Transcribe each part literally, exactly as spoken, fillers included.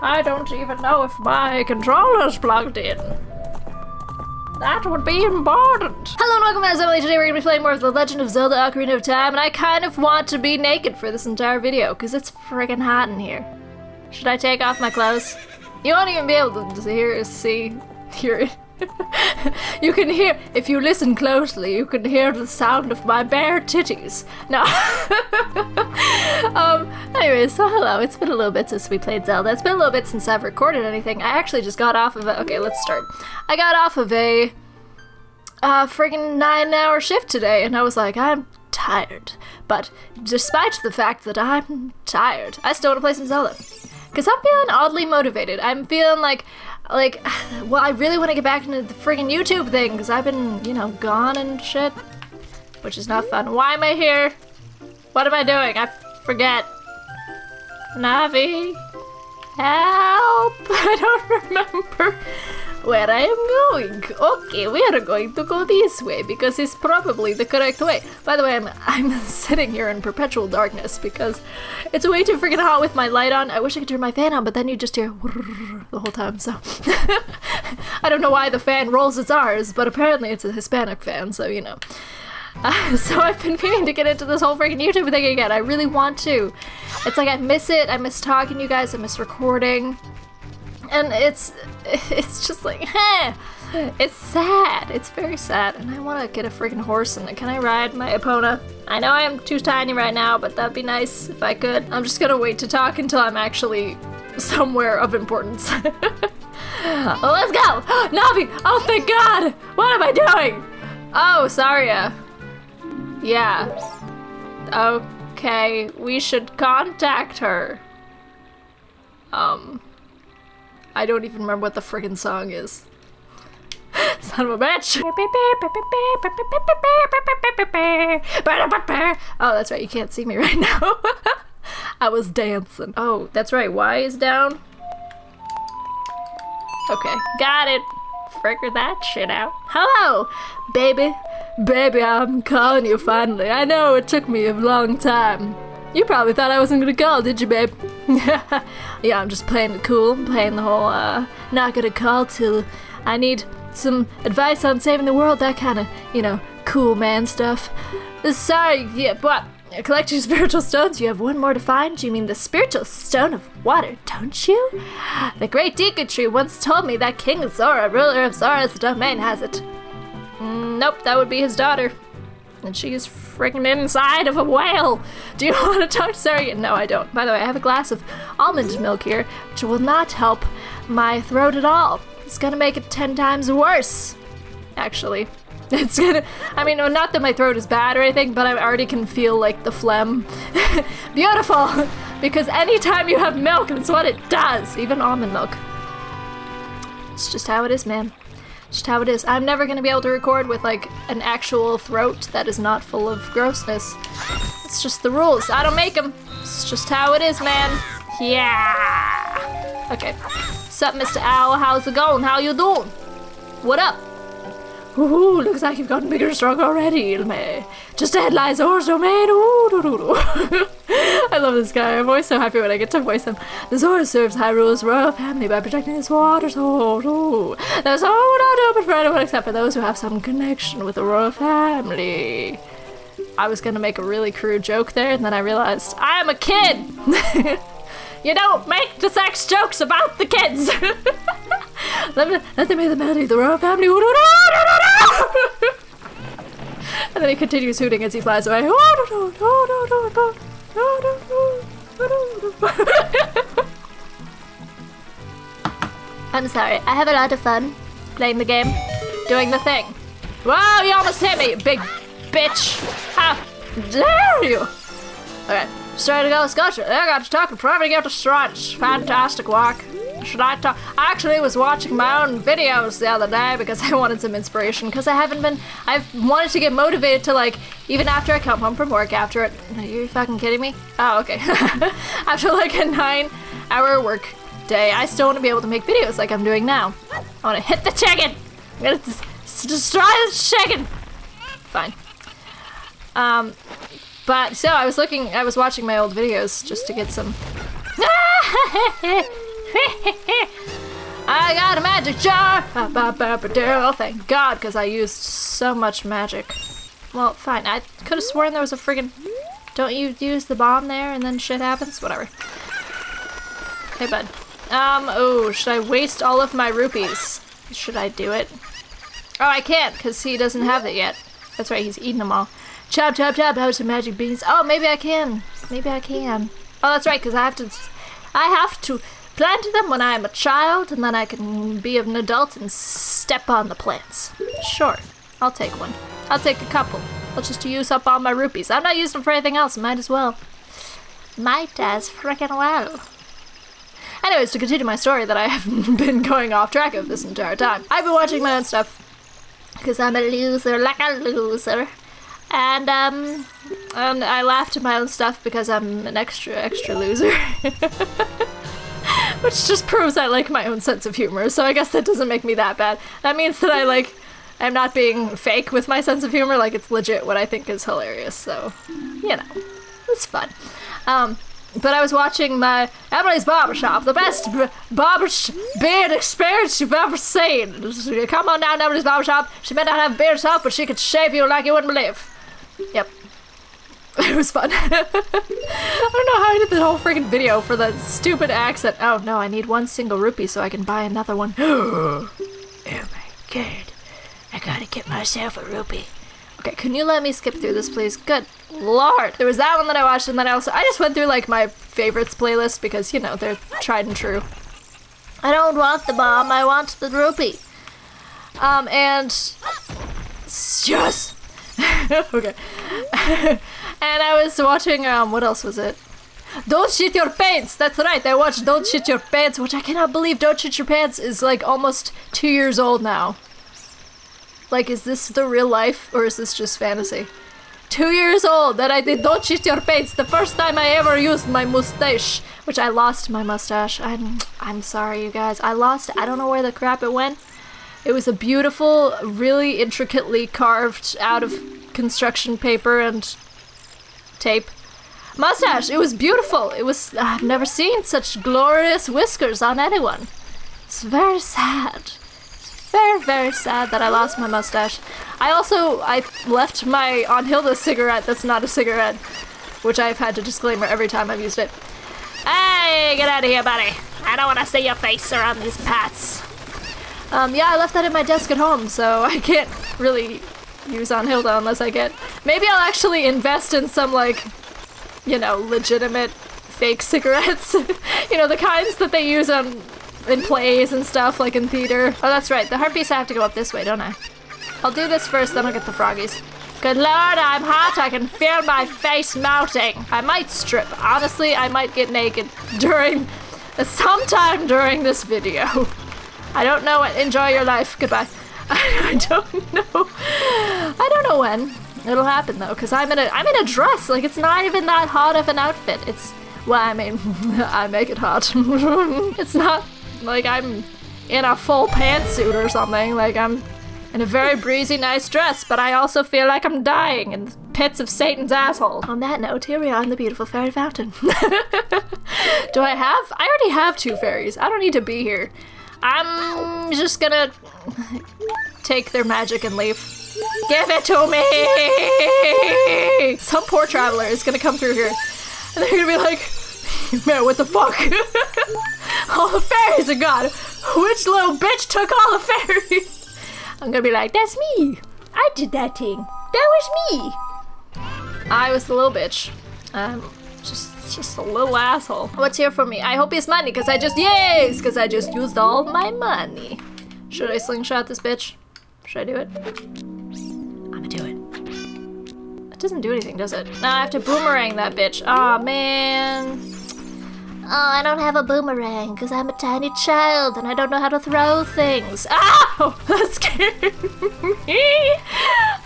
I don't even know if my controller's plugged in. That would be important. Hello and welcome back to Zemily. Today we're gonna be playing more of The Legend of Zelda: Ocarina of Time, and I kind of want to be naked for this entire video, because it's friggin' hot in here. Should I take off my clothes? You won't even be able to hear, see, hear it. You can hear, if you listen closely, you can hear the sound of my bare titties. No. um, anyway, so hello. It's been a little bit since we played Zelda. It's been a little bit since I've recorded anything. I actually just got off of a, okay, let's start. I got off of a uh, friggin' nine hour shift today, and I was like, I'm tired. But despite the fact that I'm tired, I still want to play some Zelda. Because I'm feeling oddly motivated. I'm feeling like, like, well, I really want to get back into the friggin' YouTube thing, because I've been, you know, gone and shit, which is not fun. Why am I here? What am I doing? I forget. Navi, help! I don't remember where I am going. Okay, we are going to go this way, because it's probably the correct way. By the way, I'm, I'm sitting here in perpetual darkness, because it's way too freaking hot with my light on. I wish I could turn my fan on, but then you just hear the whole time, so... I don't know why the fan rolls its R's, but apparently it's a Hispanic fan, so you know. Uh, so I've been meaning to get into this whole freaking YouTube thing again. I really want to. It's like I miss it. I miss talking to you guys. I miss recording. And it's it's just like, eh, it's sad. It's very sad. And I want to get a freaking horse. And can I ride my Epona? I know I am too tiny right now, but that'd be nice if I could. I'm just gonna wait to talk until I'm actually somewhere of importance. Well, let's go. Navi. Oh, thank God. What am I doing? Oh, Saria. Yeah. Okay, we should contact her. Um, I don't even remember what the friggin' song is. Son of a bitch! Oh, that's right, you can't see me right now. I was dancing. Oh, that's right, Y is down. Okay, got it. Figure that shit out. Hello, baby. Baby, I'm calling you finally. I know it took me a long time. You probably thought I wasn't gonna call, did you, babe? Yeah, I'm just playing it cool, playing the whole, uh, not gonna call till I need some advice on saving the world, that kind of, you know, cool man stuff. Sorry, yeah, but collect your spiritual stones. You have one more to find. You mean the spiritual stone of water, don't you? The great Deku Tree once told me that King Zora, ruler of Zora's Domain, has it. Nope, that would be his daughter. And she is freaking inside of a whale. Do you want to talk to Saria? No, I don't. By the way, I have a glass of almond milk here, which will not help my throat at all. It's gonna make it ten times worse, actually. It's gonna, I mean, not that my throat is bad or anything, but I already can feel, like, the phlegm. Beautiful! Because anytime you have milk, it's what it does. Even almond milk. It's just how it is, man. Just how it is. I'm never gonna be able to record with, like, an actual throat that is not full of grossness. It's just the rules. I don't make them. It's just how it is, man. Yeah! Okay. What's up, Mister Owl? How's it going? How you doing? What up? Ooh, looks like you've gotten bigger and stronger already, Ilme. Just ahead lies Zora's Domain. Ooh, doo, doo, doo. I love this guy. I'm always so happy when I get to voice him. The Zora serves Hyrule's royal family by protecting his water source. Ooh. That's all not open for anyone except for those who have some connection with the royal family. I was gonna make a really crude joke there, and then I realized I'm a kid. You don't make the sex jokes about the kids. Let, me, let them hear the melody of the royal family. And then he continues hooting as he flies away. I'm sorry, I have a lot of fun playing the game, doing the thing. Whoa, you almost hit me, you big bitch! How dare you! Alright, straight to go, Scotch. I got to talk to private after strikes. Fantastic walk. Should I talk? I actually was watching my own videos the other day because I wanted some inspiration, because I haven't been, I've wanted to get motivated to, like, even after I come home from work after it, are you fucking kidding me? Oh, okay. After like a nine hour work day, I still want to be able to make videos like I'm doing now. I want to hit the chicken. I'm gonna destroy this chicken. Fine. Um, but so I was looking, I was watching my old videos just to get some I got a magic jar! Thank God, because I used so much magic. Well, fine. I could have sworn there was a friggin'... Don't you use the bomb there and then shit happens? Whatever. Hey, bud. Um, oh, should I waste all of my rupees? Should I do it? Oh, I can't, because he doesn't have it yet. That's right, he's eating them all. Chop, chop, chop, have some magic beans. Oh, maybe I can. Maybe I can. Oh, that's right, because I have to... I have to... plant them when I am a child, and then I can be an adult and step on the plants. Sure. I'll take one. I'll take a couple. I'll just use up all my rupees. I'm not using them for anything else. Might as well. Might as frickin' well. Anyways, to continue my story that I have been going off track of this entire time. I've been watching my own stuff. Because I'm a loser like a loser. And, um... and I laughed at my own stuff because I'm an extra, extra loser. Which just proves I like my own sense of humor, so I guess that doesn't make me that bad. That means that I, like, I'm not being fake with my sense of humor, like, it's legit what I think is hilarious, so, you know, it's fun. Um, but I was watching my Emily's Barbershop, the best b barber sh beard experience you've ever seen. Come on down to Emily's Barbershop. She may not have beard herself, but she could shave you like you wouldn't believe. Yep. It was fun. I don't know how I did the whole freaking video for that stupid accent. Oh no, I need one single rupee so I can buy another one. Oh my god. I gotta get myself a rupee. Okay, can you let me skip through this, please? Good lord. There was that one that I watched, and then I also- I just went through, like, my favorites playlist because, you know, they're tried and true. I don't want the bomb, I want the rupee. Um, and... Yes! Okay. And I was watching, um, what else was it? Don't Shit Your Pants! That's right, I watched Don't Shit Your Pants, which I cannot believe Don't Shit Your Pants is, like, almost two years old now. Like, is this the real life, or is this just fantasy? Two years old that I did Don't Shit Your Pants, the first time I ever used my mustache, which I lost my mustache. I'm, I'm sorry, you guys. I lost it. I don't know where the crap it went. It was a beautiful, really intricately carved out of construction paper and tape mustache. It was beautiful. It was. I've never seen such glorious whiskers on anyone. It's very sad. It's very, very sad that I lost my mustache. I also I left my Aunt Hilda cigarette. That's not a cigarette, which I've had to disclaimer every time I've used it. Hey, get out of here, buddy. I don't want to see your face around these paths. Um, yeah, I left that in my desk at home, so I can't really use Aunt Hilda unless I get... Maybe I'll actually invest in some, like, you know, legitimate fake cigarettes. You know, the kinds that they use on, in plays and stuff, like in theater. Oh, that's right. The heartbeats I have to go up this way, don't I? I'll do this first, then I'll get the froggies. Good lord, I'm hot. I can feel my face melting. I might strip. Honestly, I might get naked during... sometime during this video. I don't know when. Enjoy your life. Goodbye. I don't know. I don't know when it'll happen though, cause I'm in a I'm in a dress. Like, it's not even that hot of an outfit. It's well, I mean, I make it hot. It's not like I'm in a full pantsuit or something. Like, I'm in a very breezy, nice dress, but I also feel like I'm dying in the pits of Satan's asshole. On that note, here we are in the beautiful fairy fountain. Do I have? I already have two fairies. I don't need to be here. I'm just gonna take their magic and leave. Give it to me! Some poor traveler is gonna come through here and they're gonna be like, man, what the fuck? All the fairies are gone! Which little bitch took all the fairies? I'm gonna be like, that's me! I did that thing! That was me! I was the little bitch. Um, just... just a little asshole. What's here for me? I hope it's money, because I just- yes, because I just used all my money. Should I slingshot this bitch? Should I do it? I'ma do it. It doesn't do anything, does it? Now I have to boomerang that bitch. Aw, man. Oh, I don't have a boomerang, because I'm a tiny child, and I don't know how to throw things. Ow! That scared me!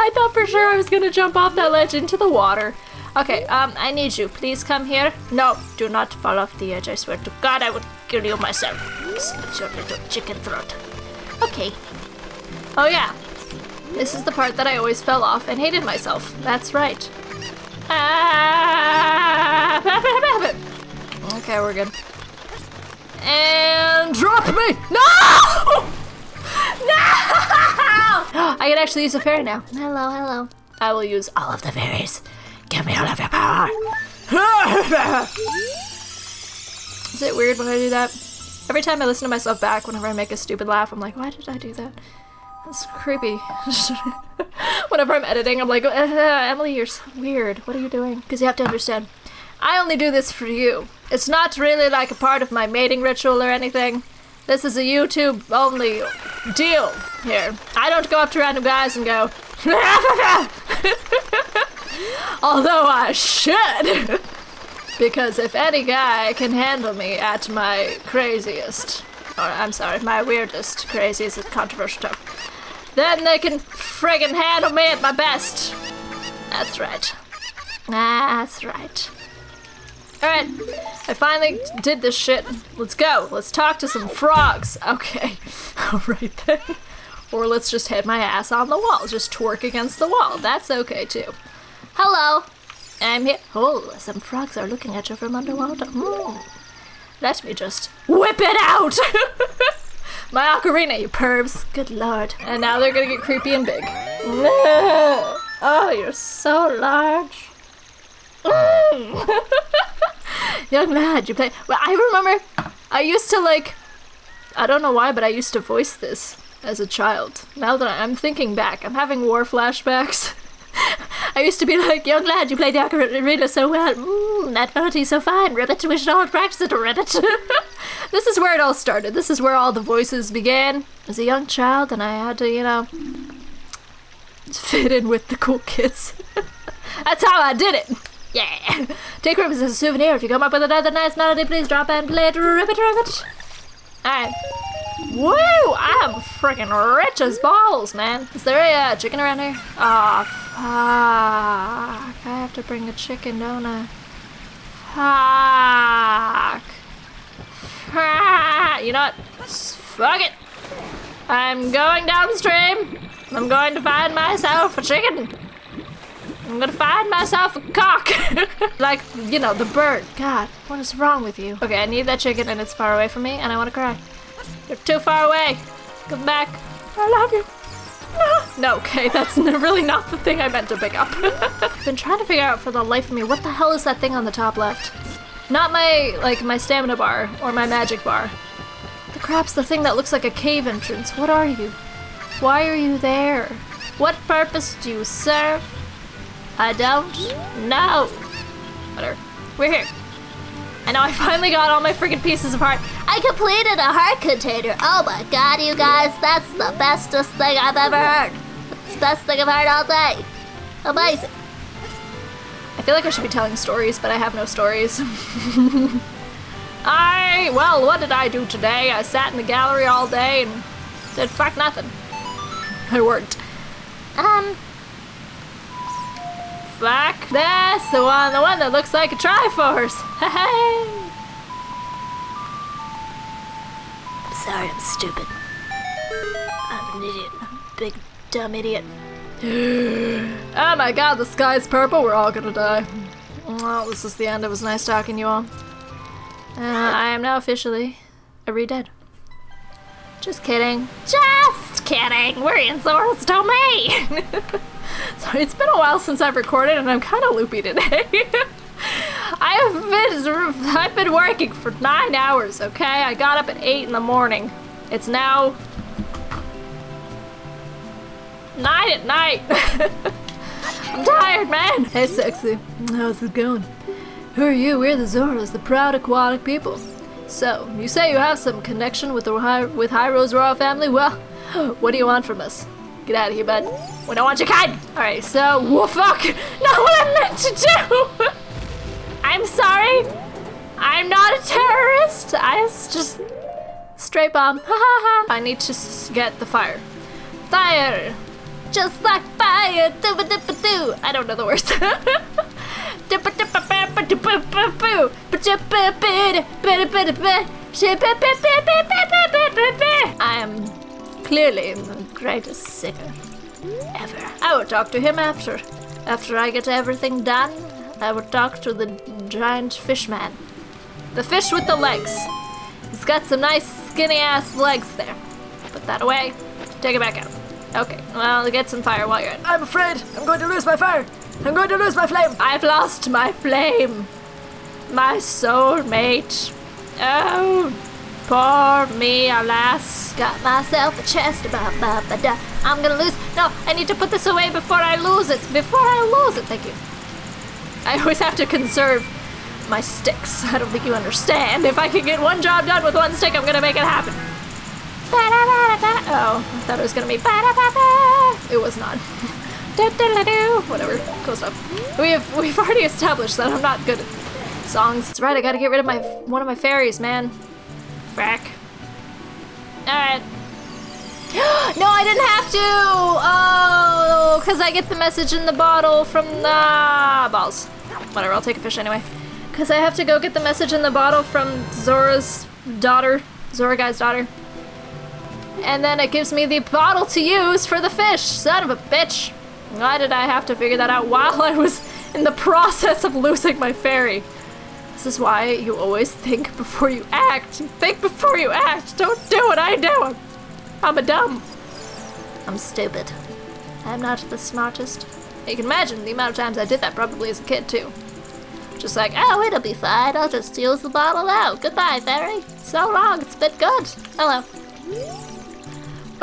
I thought for sure I was gonna jump off that ledge into the water. Okay, um, I need you. Please come here. No, do not fall off the edge. I swear to God, I would kill you myself. Slit your little chicken throat. Okay. Oh yeah. This is the part that I always fell off and hated myself. That's right. Ah! Okay, we're good. and drop me! No! No! I can actually use a fairy now. Hello, hello. I will use all of the fairies. Give me all of your power. Is it weird when I do that? Every time I listen to myself back, whenever I make a stupid laugh, I'm like, why did I do that? That's creepy. Whenever I'm editing, I'm like, uh, Emily, you're so weird. What are you doing? Because you have to understand, I only do this for you. It's not really like a part of my mating ritual or anything. This is a YouTube only deal here. I don't go up to random guys and go, although I should. Because if any guy can handle me at my craziest, or I'm sorry, my weirdest, craziest, controversial stuff, then they can friggin' handle me at my best. That's right. That's right. Alright, I finally did this shit. Let's go. Let's talk to some frogs. Okay. Alright then. Or let's just hit my ass on the wall. Just twerk against the wall. That's okay too. Hello. I'm here. Oh, some frogs are looking at you from underwater. Mm. Let me just whip it out! My ocarina, you pervs. Good lord. And now they're gonna get creepy and big. Oh, you're so large. Mm. Young lad, you play. Well, I remember I used to like, I don't know why, but I used to voice this as a child. Now that I'm thinking back, I'm having war flashbacks. I used to be like, young lad, you play the ocarina so well. Mmm, that melody so fine. Ribbit, we should all practice it, ribbit. This is where it all started. This is where all the voices began. As a young child, and I had to, you know, fit in with the cool kids. That's how I did it. Yeah. Take ribbons as a souvenir. If you come up with another nice melody, please drop and play it, ribbit, ribbit. Alright. Woo! I'm freaking rich as balls, man. Is there a uh, chicken around here? Ah, oh, fuck. I have to bring a chicken, don't I? Fuck. Fuck. You know what? Fuck it. I'm going downstream. I'm going to find myself a chicken. I'm gonna find myself a cock. Like, you know, the bird. God, what is wrong with you? Okay, I need that chicken and it's far away from me and I want to cry. You're too far away. Come back. I love you. No, no, okay, that's really not the thing I meant to pick up. I've been trying to figure out for the life of me, what the hell is that thing on the top left? Not my, like, my stamina bar or my magic bar. The crap's the thing that looks like a cave entrance. What are you? Why are you there? What purpose do you serve? I don't know. Whatever. We're here. And now I finally got all my freaking pieces of heart. I completed a heart container. Oh my god, you guys, that's the bestest thing I've ever heard. It's the best thing I've heard all day. Amazing. I feel like I should be telling stories, but I have no stories. I, well, what did I do today? I sat in the gallery all day and did fuck nothing. I worked. Um... Back. That's the one, the one that looks like a Triforce. Hey! I'm sorry, I'm stupid. I'm an idiot. I'm a big, dumb idiot. Oh my god, the sky's purple. We're all gonna die. Well, this is the end. It was nice talking to you all. Uh, I am now officially a re-dead. Just kidding. Just kidding! We're in Zora's Domain! Sorry, it's been a while since I've recorded and I'm kind of loopy today. I've been, I've been working for nine hours, okay? I got up at eight in the morning. It's now nine at night. I'm tired, man. Hey, sexy. How's it going? Who are you? We're the Zoras, the proud aquatic people. So, you say you have some connection with the Hi with Hyro's royal family? Well, what do you want from us? Get out of here, bud. We don't want your kind! Alright, so, whoa, fuck! Not what I meant to do! I'm sorry! I'm not a terrorist! I was just... straight bomb. Ha ha ha! I need to s get the fire. Fire! Just like fire! Dooba dooba doo! I don't know the words. Dooba dooba ba doo boo boo boo! Ba-ja-ba ba da ba da ba da I am clearly the greatest singer ever. I will talk to him after. After I get everything done, I will talk to the giant fish man. The fish with the legs. He's got some nice skinny-ass legs there. Put that away. Take it back out. Okay, well, get some fire while you're in. I'm afraid I'm going to lose my fire. I'm going to lose my flame. I've lost my flame. My soulmate. Oh, poor me, alas. Got myself a chest. Ba, ba, ba, da. I'm gonna lose. No, I need to put this away before I lose it. Before I lose it. Thank you. I always have to conserve my sticks. I don't think you understand. If I can get one job done with one stick, I'm gonna make it happen. Oh, I thought it was gonna be. It was not. Whatever. Cool stuff. We have we've already established that I'm not good at songs. That's right. I gotta get rid of my one of my fairies, man. Frack. All right. No, I didn't have to. Oh, because I get the message in the bottle from the balls. Whatever. I'll take a fish anyway. Because I have to go get the message in the bottle from Zora's daughter, Zora guy's daughter. And then it gives me the bottle to use for the fish. Son of a bitch. Why did I have to figure that out while I was in the process of losing my fairy? This is why you always think before you act. Think before you act. Don't do what I do. I'm a dumb. I'm stupid. I'm not the smartest. You can imagine the amount of times I did that probably as a kid too. Just like, oh, it'll be fine. I'll just use the bottle now. Goodbye, fairy. So long. It's been good. Hello.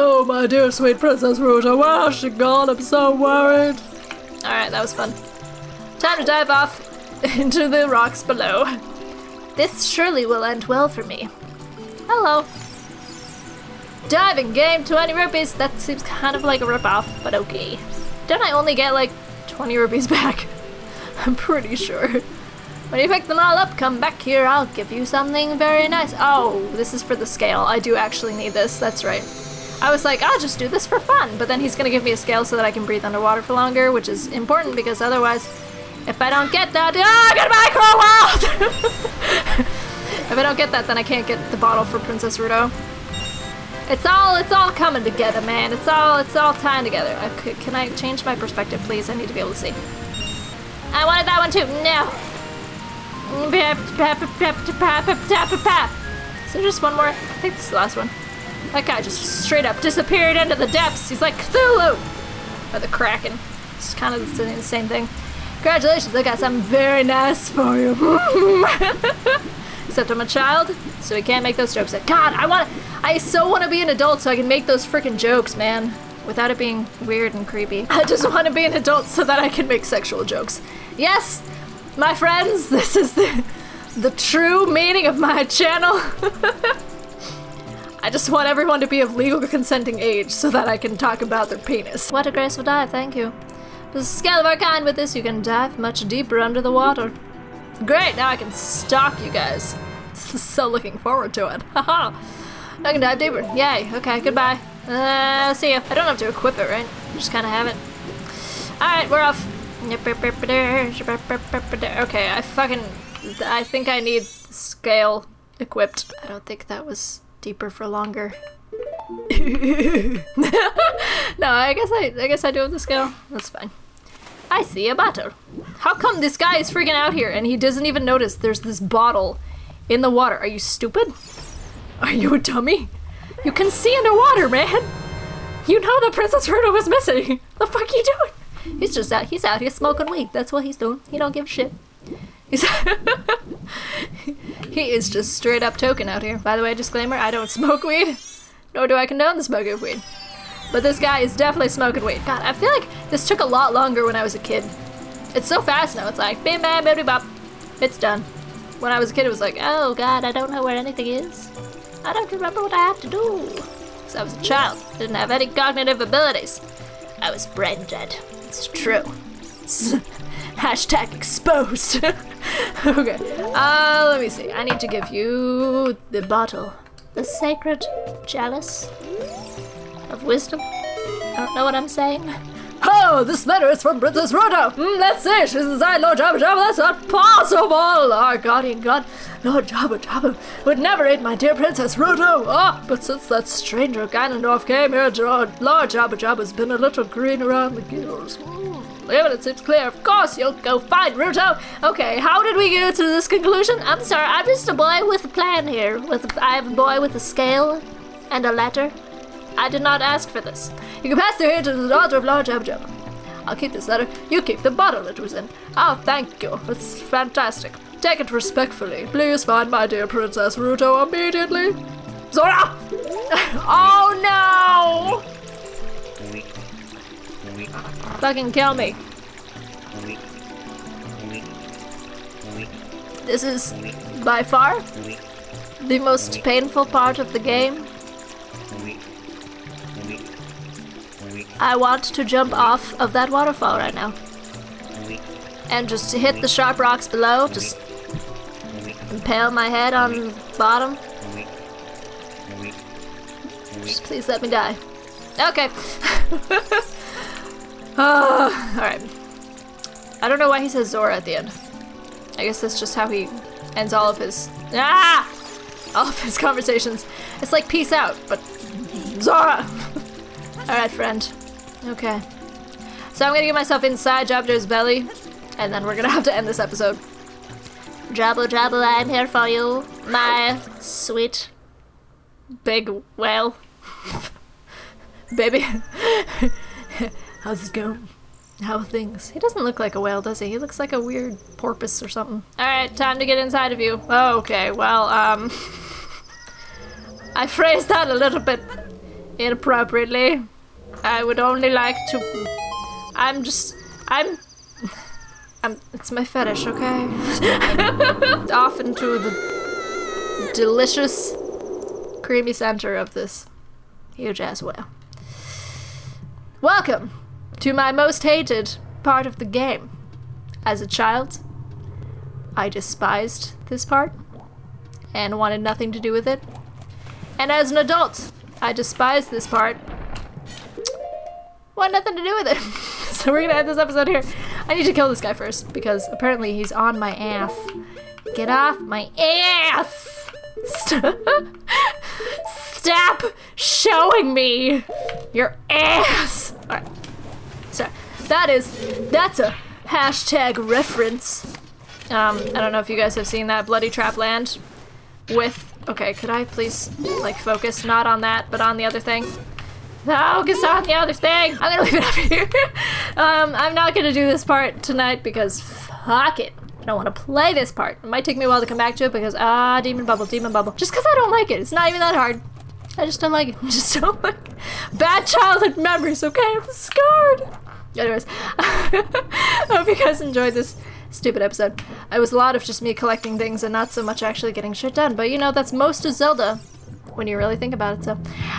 Oh, my dear sweet Princess Ruto, where's she gone? I'm so worried. Alright, that was fun. Time to dive off into the rocks below. This surely will end well for me. Hello. Diving game, twenty rupees. That seems kind of like a ripoff, but okay. Don't I only get like twenty rupees back? I'm pretty sure. When you pick them all up, come back here. I'll give you something very nice. Oh, this is for the scale. I do actually need this. That's right. I was like, I'll just do this for fun, but then he's gonna give me a scale so that I can breathe underwater for longer, which is important because otherwise, if I don't get that, ah, goodbye, Crowworld! If I don't get that, then I can't get the bottle for Princess Ruto. It's all, it's all coming together, man. It's all, it's all tying together. I could, can I change my perspective, please? I need to be able to see. I wanted that one too. No. So just one more. I think this is the last one. That guy just straight up disappeared into the depths. He's like Cthulhu! Or the Kraken. It's kind of the same thing. Congratulations, I got something very nice for you. Except I'm a child, so we can't make those jokes. God, I want I so want to be an adult so I can make those freaking jokes, man. Without it being weird and creepy. I just want to be an adult so that I can make sexual jokes. Yes, my friends, this is the, the true meaning of my channel. I just want everyone to be of legal consenting age so that I can talk about their penis. What a graceful dive, thank you. There's a scale of our kind with this, you can dive much deeper under the water. Great, now I can stalk you guys. So looking forward to it. Haha. I can dive deeper. Yay, okay, goodbye. Uh, see ya. I don't have to equip it, right? I just kind of have it. Alright, we're off. Okay, I fucking... I think I need scale equipped. I don't think that was... deeper for longer. No, I guess I, I guess I do have the scale. That's fine. I see a bottle. How come this guy is freaking out here and he doesn't even notice there's this bottle in the water? Are you stupid? Are you a dummy? You can see underwater, man. You know the Princess Ruto was missing. The fuck you doing? He's just out. He's out here smoking weed. That's what he's doing. He don't give a shit. He's he is just straight up token out here. By the way, disclaimer, I don't smoke weed, nor do I condone the smoking of weed. But this guy is definitely smoking weed. God, I feel like this took a lot longer when I was a kid. It's so fast now, it's like, bim bam bim bop. It's done. When I was a kid, it was like, oh god, I don't know where anything is. I don't remember what I have to do. Because I was a child, didn't have any cognitive abilities. I was brain dead. It's true. Hashtag exposed. Okay, uh, let me see. I need to give you the bottle. The sacred chalice of wisdom? I don't know what I'm saying. Oh, this letter is from Princess Ruto! Mm, let's see, she's inside Lord Jabu-Jabu, that's not possible! Our guardian god, Lord Jabu-Jabu, would never aid my dear Princess Ruto! Ah, oh, but since that stranger Ganondorf came here, Lord Jabu-Jabu's been a little green around the gills. Mm. evidence seems clear. Of course, you'll go find Ruto. Okay, how did we get to this conclusion? I'm sorry, I'm just a boy with a plan here. With I have a boy with a scale and a letter. I did not ask for this. You can pass the here to the daughter of Lord Jabu-Jabu. I'll keep this letter. You keep the bottle it was in. Oh, thank you. It's fantastic. Take it respectfully. Please find my dear Princess Ruto immediately. Zora! Oh no! Fucking kill me. This is by far the most painful part of the game. I want to jump off of that waterfall right now and just hit the sharp rocks below, just impale my head on the bottom. Just please let me die. Okay. Oh, alright. I don't know why he says Zora at the end. I guess that's just how he ends all of his ah! all of his conversations. It's like peace out, but Zora! Alright, friend. Okay. So I'm gonna get myself inside Jabu-Jabu's belly, and then we're gonna have to end this episode. Jabu-Jabu, I'm here for you, my sweet big whale. Baby. How's it going? How are things? He doesn't look like a whale, does he? He looks like a weird porpoise or something. Alright, time to get inside of you. Oh, okay, well, um... I phrased that a little bit inappropriately. I would only like to... I'm just... I'm... I'm... It's my fetish, okay? Off into the delicious, creamy center of this huge-ass whale. Welcome to my most hated part of the game. As a child, I despised this part and wanted nothing to do with it. And as an adult, I despise this part, want nothing to do with it. So we're gonna end this episode here. I need to kill this guy first because apparently he's on my ass. Get off my ass! Stop, Stop showing me your ass! Alright. Sorry. That is, that's a hashtag reference. Um, I don't know if you guys have seen that Bloody Trap Land with... Okay, could I please, like, focus not on that, but on the other thing? Focus on the other thing! I'm gonna leave it up here. um, I'm not gonna do this part tonight because fuck it. I don't want to play this part. It might take me a while to come back to it because, ah, Demon Bubble, Demon Bubble. Just because I don't like it. It's not even that hard. I just don't like it. I just don't like it. Bad childhood memories, okay? I'm scared. Anyways, I hope you guys enjoyed this stupid episode. It was a lot of just me collecting things and not so much actually getting shit done, but you know, that's most of Zelda when you really think about it, so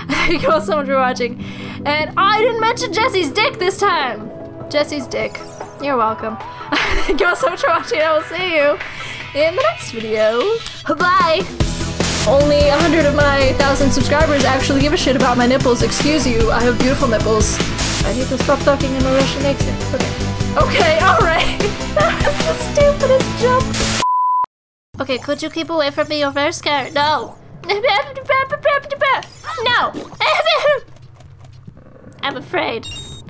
thank you all so much for watching. And I didn't mention Jesse's dick this time! Jesse's dick. You're welcome. Thank you all so much for watching. I will see you in the next video. Bye! Only a hundred of my thousand subscribers actually give a shit about my nipples. Excuse you, I have beautiful nipples. I need to stop talking in a Russian accent. Okay. Okay, alright! That was the stupidest jump! Okay, could you keep away from me? You're very scared. No! No! I'm afraid.